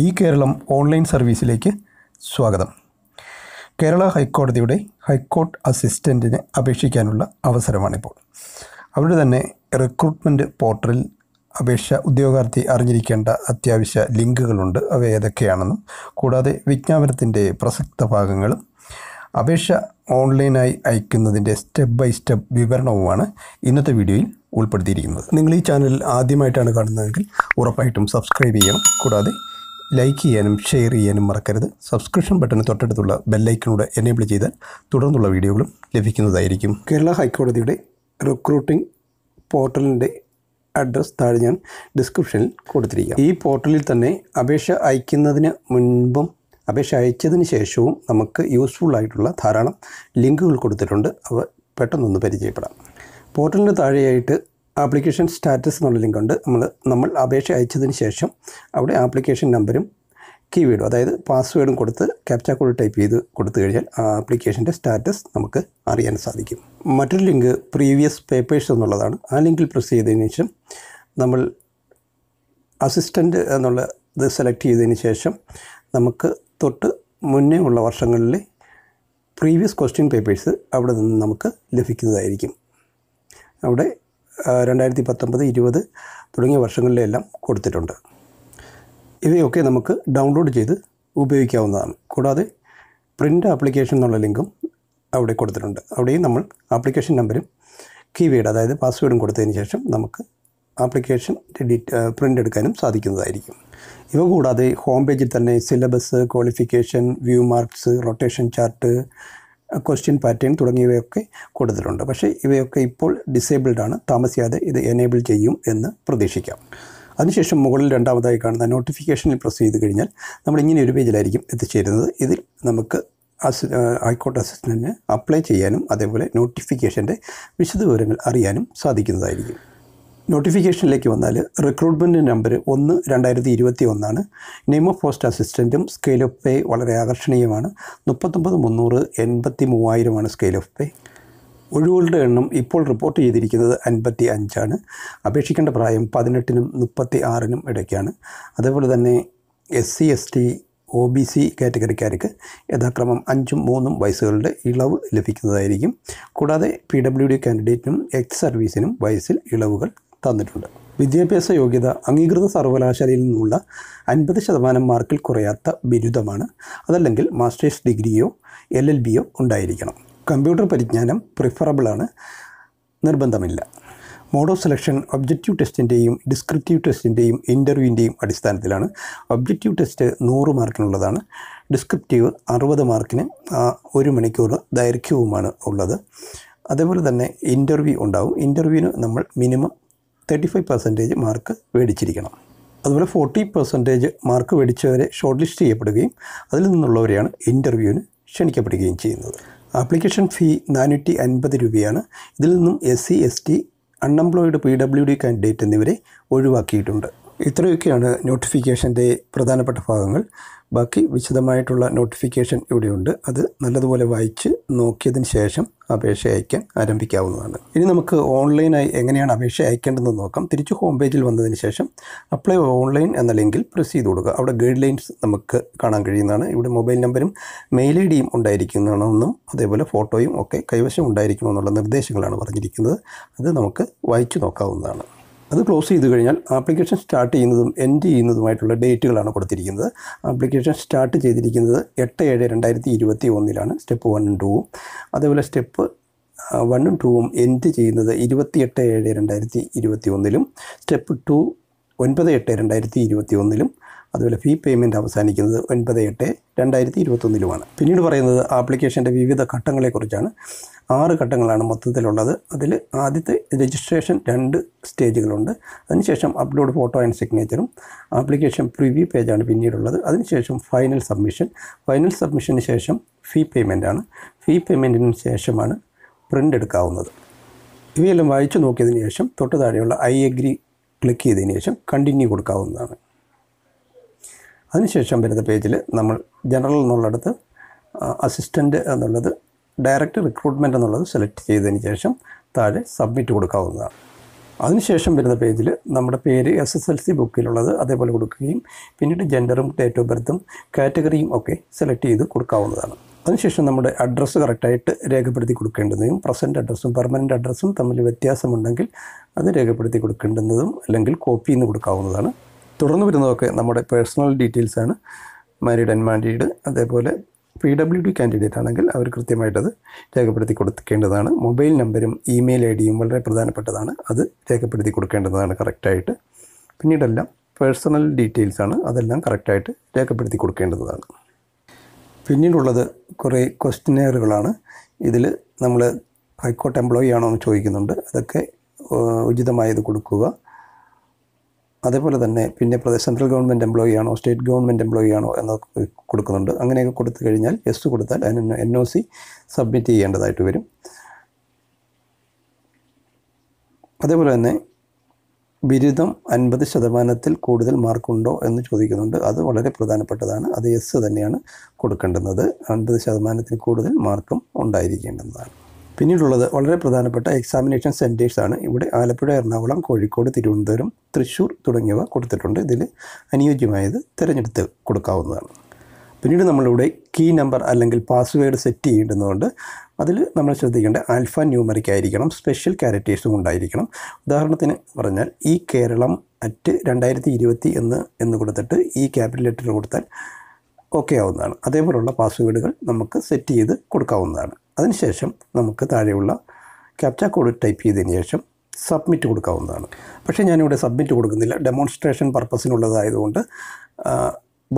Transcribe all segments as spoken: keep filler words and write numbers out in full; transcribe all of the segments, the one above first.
ई Keralam online സർവീസിലേക്ക് സ്വാഗതം. കേരള ഹൈക്കോടതിയുടെ high court അസിസ്റ്റൻറ്റിന് അപേക്ഷിക്കാനുള്ള അവസരമാണിപ്പോൾ. അവിടെ തന്നെ റിക്രൂട്ട്മെൻറ്റ് പോർട്ടലിൽ അപേക്ഷ ഉദ്യോഗാർത്ഥി അറിഞ്ഞിരിക്കേണ്ട അത്യാവശ്യ ലിങ്കുകളുണ്ട്. അവ ഏതൊക്കെയാണെന്നും കൂടാതെ വിജ്ഞാപനത്തിൻ്റെ പ്രസക്ത ഭാഗങ്ങളും അപേക്ഷ ഓൺലൈനായി അയക്കുന്നതിൻ്റെ സ്റ്റെപ്പ് ബൈ സ്റ്റെപ്പ് വിവരണവുമാണ് ഇന്നത്തെ വീഡിയോയിൽ ഉൾപ്പെടുത്തിയിരിക്കുന്നത്. നിങ്ങൾ ഈ ചാനൽ ആദ്യമായിട്ടാണ് കാണുന്നതെങ്കിൽ ഉറപ്പായിട്ടും സബ്സ്ക്രൈബ് ചെയ്യണം. കൂടാതെ ലൈക്ക് ചെയ്യാനും ഷെയർ ചെയ്യാനും മറക്കരുത്. സബ്സ്ക്രിപ്ഷൻ ബട്ടന് തൊട്ടടുത്തുള്ള ബെല്ലൈക്കനോട് എനേബിൾ ചെയ്താൽ തുടർന്നുള്ള വീഡിയോകളും ലഭിക്കുന്നതായിരിക്കും. കേരള ഹൈക്കോടതിയുടെ റിക്രൂട്ടിംഗ് പോർട്ടലിൻ്റെ അഡ്രസ്സ് താഴെ ഞാൻ ഡിസ്ക്രിപ്ഷനിൽ കൊടുത്തിരിക്കാം. ഈ പോർട്ടലിൽ തന്നെ അപേക്ഷ അയക്കുന്നതിന് മുൻപും അപേക്ഷ അയച്ചതിന് ശേഷവും നമുക്ക് യൂസ്ഫുള്ളായിട്ടുള്ള ധാരാളം ലിങ്കുകൾ കൊടുത്തിട്ടുണ്ട്. അവ പെട്ടെന്നൊന്ന് പരിചയപ്പെടാം. പോർട്ടലിന് താഴെയായിട്ട് ആപ്ലിക്കേഷൻ സ്റ്റാറ്റസ് എന്നുള്ള ലിങ്കുണ്ട്. നമ്മൾ നമ്മൾ അപേക്ഷ അയച്ചതിന് ശേഷം അവിടെ ആപ്ലിക്കേഷൻ നമ്പരും കീവേഡും അതായത് പാസ്വേഡും കൊടുത്ത് ക്യാപ്ചാ കോഡ് ടൈപ്പ് ചെയ്ത് കൊടുത്തു കഴിഞ്ഞാൽ ആ ആപ്ലിക്കേഷൻ്റെ സ്റ്റാറ്റസ് നമുക്ക് അറിയാൻ സാധിക്കും. മറ്റൊരു ലിങ്ക് പ്രീവിയസ് പേപ്പേഴ്സ് എന്നുള്ളതാണ്. ആ ലിങ്കിൽ പ്രസ് ചെയ്തതിന് ശേഷം നമ്മൾ അസിസ്റ്റൻ്റ് എന്നുള്ള ഇത് സെലക്ട് ചെയ്തതിന് ശേഷം നമുക്ക് തൊട്ട് മുന്നേ ഉള്ള വർഷങ്ങളിലെ പ്രീവിയസ് ക്വസ്റ്റ്യൻ പേപ്പേഴ്സ് അവിടെ നിന്ന് നമുക്ക് ലഭിക്കുന്നതായിരിക്കും. അവിടെ രണ്ടായിരത്തി പത്തൊമ്പത് ഇരുപത് തുടങ്ങിയ വർഷങ്ങളിലെല്ലാം കൊടുത്തിട്ടുണ്ട്. ഇവയൊക്കെ നമുക്ക് ഡൗൺലോഡ് ചെയ്ത് ഉപയോഗിക്കാവുന്നതാണ്. കൂടാതെ പ്രിൻ്റ് ആപ്ലിക്കേഷൻ എന്നുള്ള ലിങ്കും അവിടെ കൊടുത്തിട്ടുണ്ട്. അവിടെയും നമ്മൾ ആപ്ലിക്കേഷൻ നമ്പരും കീവേഡ് അതായത് പാസ്വേഡും കൊടുത്തതിന് ശേഷം നമുക്ക് ആപ്ലിക്കേഷൻ പ്രിൻ്റ് എടുക്കാനും സാധിക്കുന്നതായിരിക്കും. ഇവ കൂടാതെ ഹോം പേജിൽ തന്നെ syllabus, qualification, view marks, rotation chart, question pattern തുടങ്ങിയവയൊക്കെ കൊടുത്തിട്ടുണ്ട്. പക്ഷേ ഇവയൊക്കെ ഇപ്പോൾ ഡിസേബിൾഡാണ്. താമസിയാതെ ഇത് എനേബിൾ ചെയ്യും എന്ന് പ്രതീക്ഷിക്കാം. അതിനുശേഷം മുകളിൽ രണ്ടാമതായി കാണുന്ന നോട്ടിഫിക്കേഷനിൽ പ്രസ് ചെയ്ത് കഴിഞ്ഞാൽ നമ്മൾ ഇങ്ങനെ ഒരു പേജിലായിരിക്കും എത്തിച്ചേരുന്നത്. ഇതിൽ നമുക്ക് അസി ഹൈക്കോർട്ട് അസിസ്റ്റൻറ്റിന് അപ്ലൈ ചെയ്യാനും അതേപോലെ നോട്ടിഫിക്കേഷൻ്റെ വിശദവിവരങ്ങൾ അറിയാനും സാധിക്കുന്നതായിരിക്കും. നോട്ടിഫിക്കേഷനിലേക്ക് വന്നാൽ റിക്രൂട്ട്മെൻറ്റ് നമ്പർ ഒന്ന് രണ്ടായിരത്തി ഇരുപത്തി ഒന്നാണ്. നെയിം ഓഫ് പോസ്റ്റ് അസിസ്റ്റൻറ്റും സ്കെയിൽ ഓഫ് പേ വളരെ ആകർഷണീയമാണ്. മുപ്പത്തൊമ്പത് മുന്നൂറ് എൺപത്തി മൂവായിരമാണ് സ്കെയിൽ ഓഫ് പേ. ഒഴിവുകളുടെ എണ്ണം ഇപ്പോൾ റിപ്പോർട്ട് ചെയ്തിരിക്കുന്നത് അൻപത്തി അഞ്ചാണ്. അപേക്ഷിക്കേണ്ട പ്രായം പതിനെട്ടിനും മുപ്പത്തി ആറിനും ഇടയ്ക്കാണ്. അതേപോലെ തന്നെ S C S T O B C കാറ്റഗറിക്കാർക്ക് യഥാക്രമം അഞ്ചും മൂന്നും വയസ്സുകളുടെ ഇളവ് ലഭിക്കുന്നതായിരിക്കും. കൂടാതെ പി ഡബ്ല്യു ഡി കാൻഡിഡേറ്റിനും എക്സ് സർവീസിനും വയസ്സിൽ ഇളവുകൾ തന്നിട്ടുണ്ട്. വിദ്യാഭ്യാസ യോഗ്യത അംഗീകൃത സർവകലാശാലയിൽ നിന്നുള്ള അൻപത് ശതമാനം മാർക്കിൽ കുറയാത്ത ബിരുദമാണ്, അതല്ലെങ്കിൽ മാസ്റ്റേഴ്സ് ഡിഗ്രിയോ എൽ എൽ ബിയോ ഉണ്ടായിരിക്കണം. കമ്പ്യൂട്ടർ പരിജ്ഞാനം പ്രിഫറബിളാണ്, നിർബന്ധമില്ല. മോഡ് ഓഫ് സെലക്ഷൻ ഒബ്ജക്റ്റീവ് ടെസ്റ്റിൻ്റെയും ഡിസ്ക്രിപ്റ്റീവ് ടെസ്റ്റിൻ്റെയും ഇൻ്റർവ്യൂവിൻ്റെയും അടിസ്ഥാനത്തിലാണ്. ഒബ്ജക്റ്റീവ് ടെസ്റ്റ് നൂറ് മാർക്കിനുള്ളതാണ്. ഡിസ്ക്രിപ്റ്റീവ് അറുപത് മാർക്കിന് ഒരു മണിക്കൂർ ദൈർഘ്യവുമാണ് ഉള്ളത്. അതേപോലെ തന്നെ ഇൻ്റർവ്യൂ ഉണ്ടാവും. ഇൻ്റർവ്യൂവിന് നമ്മൾ minimum thirty five percentage mark മേടിച്ചിരിക്കണം. അതുപോലെ ഫോർട്ടി പെർസെൻറ്റേജ് മാർക്ക് മേടിച്ചവരെ ഷോർട്ട് ലിസ്റ്റ് ചെയ്യപ്പെടുകയും അതിൽ നിന്നുള്ളവരെയാണ് ഇൻ്റർവ്യൂവിന് ക്ഷണിക്കപ്പെടുകയും ചെയ്യുന്നത്. ആപ്ലിക്കേഷൻ ഫീ നാനൂറ്റി അൻപത് രൂപയാണ്. ഇതിൽ നിന്നും S C S T, unemployed, P W D candidate എന്നിവരെ ഒഴിവാക്കിയിട്ടുണ്ട്. ഇത്രയൊക്കെയാണ് നോട്ടിഫിക്കേഷൻ്റെ പ്രധാനപ്പെട്ട ഭാഗങ്ങൾ. ബാക്കി വിശദമായിട്ടുള്ള നോട്ടിഫിക്കേഷൻ ഇവിടെയുണ്ട്. അത് നല്ലതുപോലെ വായിച്ച് നോക്കിയതിന് ശേഷം അപേക്ഷ അയക്കാൻ ആരംഭിക്കാവുന്നതാണ്. ഇനി നമുക്ക് ഓൺലൈനായി എങ്ങനെയാണ് അപേക്ഷ അയക്കേണ്ടതെന്ന് നോക്കാം. തിരിച്ച് ഹോം പേജിൽ വന്നതിന് ശേഷം അപ്ലൈ ഓൺലൈൻ എന്ന ലിങ്കിൽ പ്രസ് ചെയ്ത് കൊടുക്കുക. അവിടെ ഗൈഡ് ലൈൻസ് നമുക്ക് കാണാൻ കഴിയുന്നതാണ്. ഇവിടെ മൊബൈൽ നമ്പരും മെയിൽ ഐ ഡിയും ഉണ്ടായിരിക്കണമെന്നും അതേപോലെ ഫോട്ടോയും ഒക്കെ കൈവശം ഉണ്ടായിരിക്കണമെന്നുള്ള നിർദ്ദേശങ്ങളാണ് പറഞ്ഞിരിക്കുന്നത്. അത് നമുക്ക് വായിച്ചു നോക്കാവുന്നതാണ്. അത് ക്ലോസ് ചെയ്ത് കഴിഞ്ഞാൽ ആപ്ലിക്കേഷൻ സ്റ്റാർട്ട് ചെയ്യുന്നതും എൻഡ് ചെയ്യുന്നതുമായിട്ടുള്ള ഡേറ്റുകളാണ് കൊടുത്തിരിക്കുന്നത്. ആപ്ലിക്കേഷൻ സ്റ്റാർട്ട് ചെയ്തിരിക്കുന്നത് എട്ട് ഏഴ് രണ്ടായിരത്തി ഇരുപത്തി ഒന്നിലാണ് സ്റ്റെപ്പ് വണ്ണും ടൂവും. അതേപോലെ സ്റ്റെപ്പ് വണ്ണും ടൂവും എൻഡ് ചെയ്യുന്നത് ഇരുപത്തി എട്ട് ഏഴ് രണ്ടായിരത്തി ഇരുപത്തി ഒന്നിലും സ്റ്റെപ്പ് ടു ഒൻപത് എട്ട് രണ്ടായിരത്തി ഇരുപത്തി ഒന്നിലും അതുപോലെ ഫീ പേയ്മെൻറ്റ് അവസാനിക്കുന്നത് ഒൻപത് എട്ട് രണ്ടായിരത്തി ഇരുപത്തൊന്നിലുമാണ്. പിന്നീട് പറയുന്നത് ആപ്ലിക്കേഷൻ്റെ വിവിധ ഘട്ടങ്ങളെക്കുറിച്ചാണ്. ആറ് ഘട്ടങ്ങളാണ് മൊത്തത്തിലുള്ളത്. അതിൽ ആദ്യത്തെ രജിസ്ട്രേഷൻ രണ്ട് സ്റ്റേജുകളുണ്ട്. അതിനുശേഷം അപ്ലോഡ് ഫോട്ടോ ആൻഡ് സിഗ്നേച്ചറും ആപ്ലിക്കേഷൻ പ്രിവ്യൂ പേജാണ് പിന്നീടുള്ളത്. അതിനുശേഷം ഫൈനൽ സബ്മിഷൻ. ഫൈനൽ സബ്മിഷന് ശേഷം ഫീ പേയ്മെൻറ്റാണ്. ഫീ പേയ്മെൻറ്റിന് ശേഷമാണ് പ്രിൻ്റ് എടുക്കാവുന്നത്. ഇവയെല്ലാം വായിച്ചു നോക്കിയതിന് ശേഷം തൊട്ട് താഴെയുള്ള ഐ അഗ്രി ക്ലിക്ക് ചെയ്തതിന് ശേഷം കണ്ടിന്യൂ കൊടുക്കാവുന്നതാണ്. അതിനുശേഷം വരുന്ന പേജിൽ നമ്മൾ ജനറൽ എന്നുള്ളടത്ത് അസിസ്റ്റൻ്റ് എന്നുള്ളത്, ഡയറക്റ്റ് റിക്രൂട്ട്മെൻറ്റ് എന്നുള്ളത് സെലക്ട് ചെയ്തതിന് ശേഷം താഴെ സബ്മിറ്റ് കൊടുക്കാവുന്നതാണ്. അതിനുശേഷം വരുന്ന പേജിൽ നമ്മുടെ പേര് എസ് എസ് എൽ സി ബുക്കിലുള്ളത് അതേപോലെ കൊടുക്കുകയും പിന്നീട് ജെൻഡറും ഡേറ്റ് ഓഫ് ബർത്തും കാറ്റഗറിയും ഒക്കെ സെലക്ട് ചെയ്ത് കൊടുക്കാവുന്നതാണ്. അതിനുശേഷം നമ്മുടെ അഡ്രസ്സ് കറക്റ്റായിട്ട് രേഖപ്പെടുത്തി കൊടുക്കേണ്ടതും പ്രസൻറ്റ് അഡ്രസ്സും പെർമനൻ്റ് അഡ്രസ്സും തമ്മിൽ വ്യത്യാസമുണ്ടെങ്കിൽ അത് രേഖപ്പെടുത്തി കൊടുക്കേണ്ടതും അല്ലെങ്കിൽ കോപ്പി എന്ന് കൊടുക്കാവുന്നതാണ്. തുടർന്ന് വരുന്നതൊക്കെ നമ്മുടെ പേഴ്സണൽ ഡീറ്റെയിൽസാണ്. മാരീഡ് ആൻഡ് മാരീഡ്, അതേപോലെ പി ഡബ്ല്യു ഡി കാൻഡിഡേറ്റ് ആണെങ്കിൽ അവർ കൃത്യമായിട്ടത് രേഖപ്പെടുത്തി കൊടുക്കേണ്ടതാണ്. മൊബൈൽ നമ്പരും ഇമെയിൽ ഐ ഡിയും വളരെ പ്രധാനപ്പെട്ടതാണ്, അത് രേഖപ്പെടുത്തി കൊടുക്കേണ്ടതാണ് കറക്റ്റായിട്ട്. പിന്നീടെല്ലാം പേഴ്സണൽ ഡീറ്റെയിൽസാണ്, അതെല്ലാം കറക്റ്റായിട്ട് രേഖപ്പെടുത്തി കൊടുക്കേണ്ടതാണ്. പിന്നീടുള്ളത് കുറേ ക്വസ്റ്റ്യനെയറുകളാണ്. ഇതിൽ നമ്മൾ ഹൈക്കോർട്ട് എംപ്ലോയി ആണോ എന്ന് ചോദിക്കുന്നുണ്ട്, അതൊക്കെ ഉചിതമായത് കൊടുക്കുക. അതേപോലെ തന്നെ പിന്നെ സെൻട്രൽ ഗവൺമെൻറ് എംപ്ലോയി ആണോ സ്റ്റേറ്റ് ഗവൺമെൻറ് എംപ്ലോയി ആണോ എന്നൊക്കെ കൊടുക്കുന്നുണ്ട്. അങ്ങനെയൊക്കെ കൊടുത്തു കഴിഞ്ഞാൽ യെസ് കൊടുത്താൽ അതിന് എൻ ഒ സി സബ്മിറ്റ് ചെയ്യേണ്ടതായിട്ട് വരും. അതേപോലെ തന്നെ ബിരുദം അൻപത് ശതമാനത്തിൽ കൂടുതൽ മാർക്കുണ്ടോ എന്ന് ചോദിക്കുന്നുണ്ട്, അത് വളരെ പ്രധാനപ്പെട്ടതാണ്, അത് യെസ് തന്നെയാണ് കൊടുക്കേണ്ടത്. അൻപത് ശതമാനത്തിൽ കൂടുതൽ മാർക്കും ഉണ്ടായിരിക്കേണ്ടതാണ്. പിന്നീടുള്ളത് വളരെ പ്രധാനപ്പെട്ട എക്സാമിനേഷൻ സെൻറ്റേഴ്സാണ്. ഇവിടെ ആലപ്പുഴ, എറണാകുളം, കോഴിക്കോട്, തിരുവനന്തപുരം, തൃശ്ശൂർ തുടങ്ങിയവ കൊടുത്തിട്ടുണ്ട്. ഇതിൽ അനുയോജ്യമായത് തിരഞ്ഞെടുത്ത് കൊടുക്കാവുന്നതാണ്. പിന്നീട് നമ്മളിവിടെ കീ നമ്പർ അല്ലെങ്കിൽ പാസ്വേഡ് സെറ്റ് ചെയ്യേണ്ടതുകൊണ്ട് അതിൽ നമ്മൾ ശ്രദ്ധിക്കേണ്ട ആൽഫ ന്യൂമറിക് ആയിരിക്കണം, സ്പെഷ്യൽ ക്യാരക്ടേഴ്സും ഉണ്ടായിരിക്കണം. ഉദാഹരണത്തിന് പറഞ്ഞാൽ ഈ കേരളം അറ്റ് രണ്ടായിരത്തി ഇരുപത്തി എന്ന് എന്ന് കൊടുത്തിട്ട് ഈ ക്യാപിറ്റൽ ലെറ്റർ കൊടുത്താൽ ഓക്കെ ആവുന്നതാണ്. അതേപോലുള്ള പാസ്വേഡുകൾ നമുക്ക് സെറ്റ് ചെയ്ത് കൊടുക്കാവുന്നതാണ്. അതിനുശേഷം നമുക്ക് താഴെയുള്ള ക്യാപ്ച കോഡ് ടൈപ്പ് ചെയ്തതിന് ശേഷം സബ്മിറ്റ് കൊടുക്കാവുന്നതാണ്. പക്ഷേ ഞാനിവിടെ സബ്മിറ്റ് കൊടുക്കുന്നില്ല, ഡെമോൺസ്ട്രേഷൻ പർപ്പസിനുള്ളതായതുകൊണ്ട്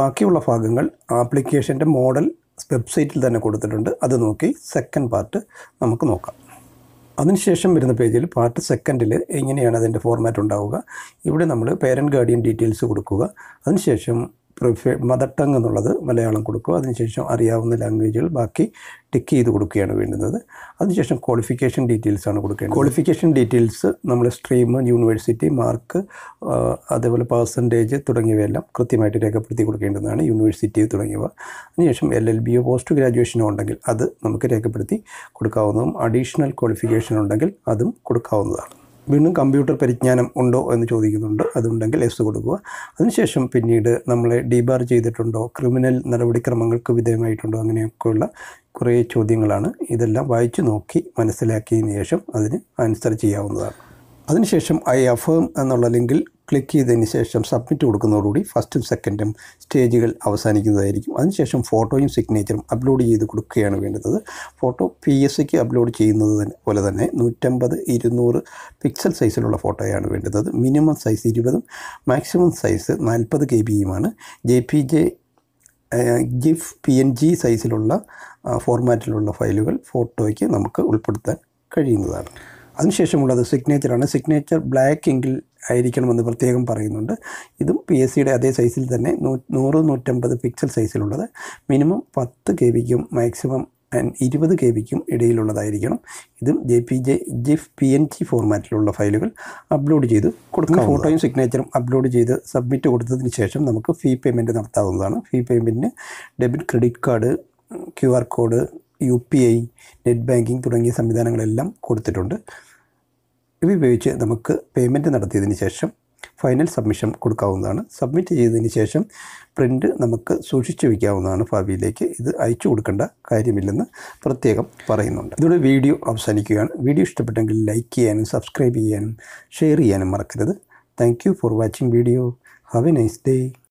ബാക്കിയുള്ള ഭാഗങ്ങൾ ആപ്ലിക്കേഷൻ്റെ മോഡൽ വെബ്സൈറ്റിൽ തന്നെ കൊടുത്തിട്ടുണ്ട്, അത് നോക്കി സെക്കൻഡ് പാർട്ട് നമുക്ക് നോക്കാം. അതിനുശേഷം വരുന്ന പേജിൽ പാർട്ട് സെക്കൻഡിൽ എങ്ങനെയാണ് അതിൻ്റെ ഫോർമാറ്റ് ഉണ്ടാവുക. ഇവിടെ നമ്മൾ പേരൻറ്റ് ഗാർഡിയൻ ഡീറ്റെയിൽസ് കൊടുക്കുക. അതിനുശേഷം പ്രിഫേ മദർ ടങ് എന്നുള്ളത് മലയാളം കൊടുക്കുക. അതിനുശേഷം അറിയാവുന്ന ലാംഗ്വേജുകൾ ബാക്കി ടിക്ക് ചെയ്ത് കൊടുക്കുകയാണ് വേണ്ടുന്നത്. അതിനുശേഷം ക്വാളിഫിക്കേഷൻ ഡീറ്റെയിൽസാണ് കൊടുക്കേണ്ടത്. ക്വാളിഫിക്കേഷൻ ഡീറ്റെയിൽസ് നമ്മൾ സ്ട്രീം, യൂണിവേഴ്സിറ്റി, മാർക്ക്, അതേപോലെ പെർസെൻറ്റേജ് തുടങ്ങിയവയെല്ലാം കൃത്യമായിട്ട് രേഖപ്പെടുത്തി കൊടുക്കേണ്ടതാണ്. യൂണിവേഴ്സിറ്റി തുടങ്ങിയവ. അതിനുശേഷം എൽ എൽ ബിയോ പോസ്റ്റ് ഗ്രാജുവേഷനോ ഉണ്ടെങ്കിൽ അത് നമുക്ക് രേഖപ്പെടുത്തി കൊടുക്കാവുന്നതും അഡീഷണൽ ക്വാളിഫിക്കേഷൻ ഉണ്ടെങ്കിൽ അതും കൊടുക്കാവുന്നതാണ്. വീണ്ടും കമ്പ്യൂട്ടർ പരിജ്ഞാനം ഉണ്ടോ എന്ന് ചോദിക്കുന്നുണ്ട്, അതുണ്ടെങ്കിൽ എസ് കൊടുക്കുക. അതിനുശേഷം പിന്നീട് നമ്മളെ ഡിബാർ ചെയ്തിട്ടുണ്ടോ, ക്രിമിനൽ നടപടിക്രമങ്ങൾക്ക് വിധേയമായിട്ടുണ്ടോ, അങ്ങനെയൊക്കെയുള്ള കുറേ ചോദ്യങ്ങളാണ്. ഇതെല്ലാം വായിച്ചു നോക്കി മനസ്സിലാക്കിയതിന് ശേഷം അതിന് ആൻസർ ചെയ്യാവുന്നതാണ്. അതിനുശേഷം ഐ അഫേം എന്നുള്ള ലിങ്കിൽ ക്ലിക്ക് ചെയ്തതിന് ശേഷം സബ്മിറ്റ് കൊടുക്കുന്നതോടുകൂടി ഫസ്റ്റും സെക്കൻഡും സ്റ്റേജുകൾ അവസാനിക്കുന്നതായിരിക്കും. അതിനുശേഷം ഫോട്ടോയും സിഗ്നേച്ചറും അപ്ലോഡ് ചെയ്ത് കൊടുക്കുകയാണ് വേണ്ടത്. ഫോട്ടോ പി എസ് സിക്ക് അപ്ലോഡ് ചെയ്യുന്നത് പോലെ തന്നെ നൂറ്റമ്പത് ഇരുന്നൂറ് പിക്സൽ സൈസിലുള്ള ഫോട്ടോയാണ് വേണ്ടത്. മിനിമം സൈസ് ഇരുപതും മാക്സിമം സൈസ് നാൽപ്പത് കെ ബിയുമാണ്. J P G GIF P N G സൈസിലുള്ള ഫോർമാറ്റിലുള്ള ഫയലുകൾ ഫോട്ടോയ്ക്ക് നമുക്ക് ഉൾപ്പെടുത്താൻ കഴിയുന്നതാണ്. അതിനുശേഷമുള്ളത് സിഗ്നേച്ചറാണ്. സിഗ്നേച്ചർ ബ്ലാക്ക് എങ്കിൽ ആയിരിക്കണമെന്ന് പ്രത്യേകം പറയുന്നുണ്ട്. ഇതും പി എസ് സിയുടെ അതേ സൈസിൽ തന്നെ നൂ നൂറ് നൂറ്റമ്പത് പിക്സൽ സൈസിലുള്ളത്. മിനിമം പത്ത് കെ ബിക്കും മാക്സിമം ഇരുപത് കെ ബിക്കും ഇടയിലുള്ളതായിരിക്കണം. ഇതും J P G GIF P N G ഫോർമാറ്റിലുള്ള ഫയലുകൾ അപ്ലോഡ് ചെയ്ത് കൊടുക്കുക. ഫോട്ടോയും സിഗ്നേച്ചറും അപ്ലോഡ് ചെയ്ത് സബ്മിറ്റ് കൊടുത്തതിന് ശേഷം നമുക്ക് ഫീ പേയ്മെൻറ്റ് നടത്താവുന്നതാണ്. ഫീ പേയ്മെൻറ്റിന് debit, credit card, Q R code, U P I, net banking തുടങ്ങിയ സംവിധാനങ്ങളെല്ലാം കൊടുത്തിട്ടുണ്ട്. ഇവ ഉപയോഗിച്ച് നമുക്ക് പേയ്മെൻറ്റ് നടത്തിയതിന് ശേഷം ഫൈനൽ സബ്മിഷൻ കൊടുക്കാവുന്നതാണ്. സബ്മിറ്റ് ചെയ്തതിന് ശേഷം പ്രിൻ്റ് നമുക്ക് സൂക്ഷിച്ചു വയ്ക്കാവുന്നതാണ്. ഭാവിയിലേക്ക് ഇത് അയച്ചു കൊടുക്കേണ്ട കാര്യമില്ലെന്ന് പ്രത്യേകം പറയുന്നുണ്ട്. ഇതോടെ വീഡിയോ അവസാനിക്കുകയാണ്. വീഡിയോ ഇഷ്ടപ്പെട്ടെങ്കിൽ ലൈക്ക് ചെയ്യാനും സബ്സ്ക്രൈബ് ചെയ്യാനും ഷെയർ ചെയ്യാനും മറക്കരുത്. Thank you for watching video. Have a nice day.